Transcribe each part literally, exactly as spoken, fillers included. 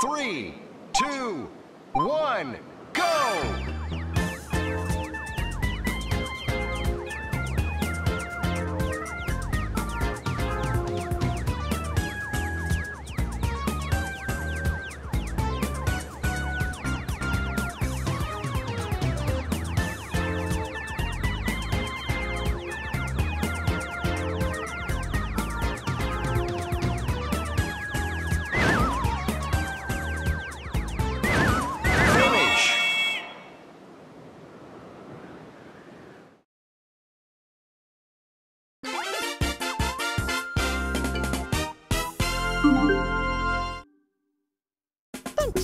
Three, two, one, go!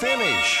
Finish.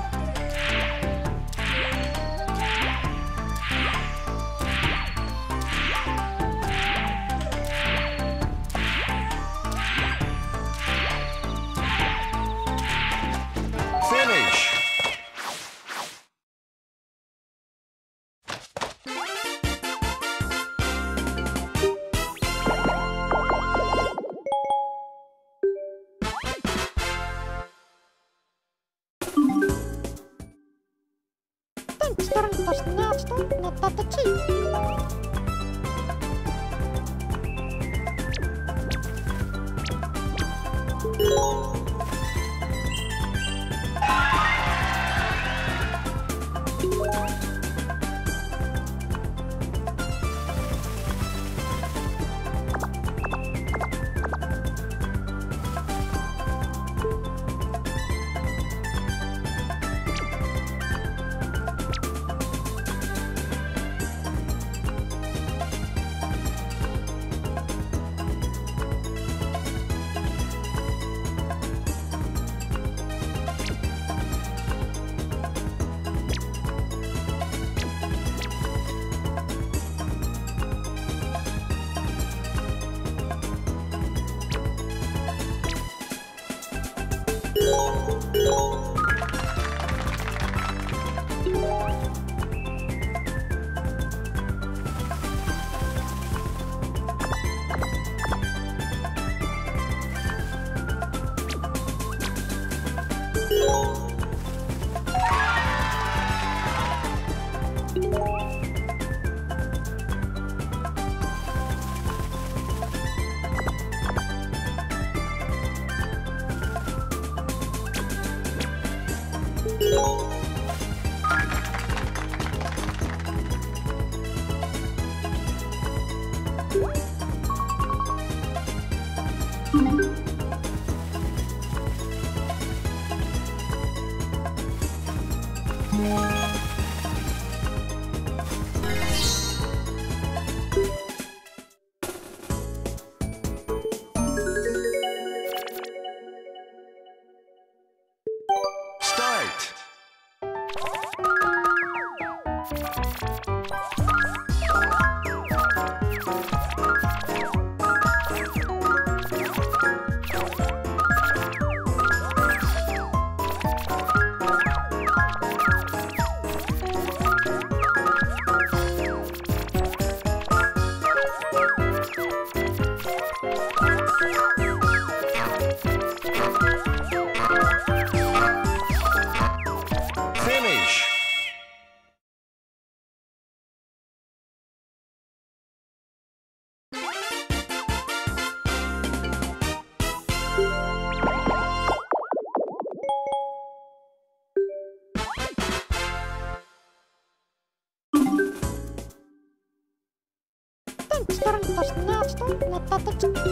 czternaście na tateczki.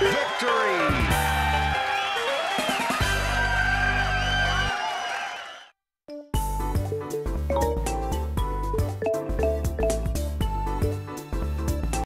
Victory!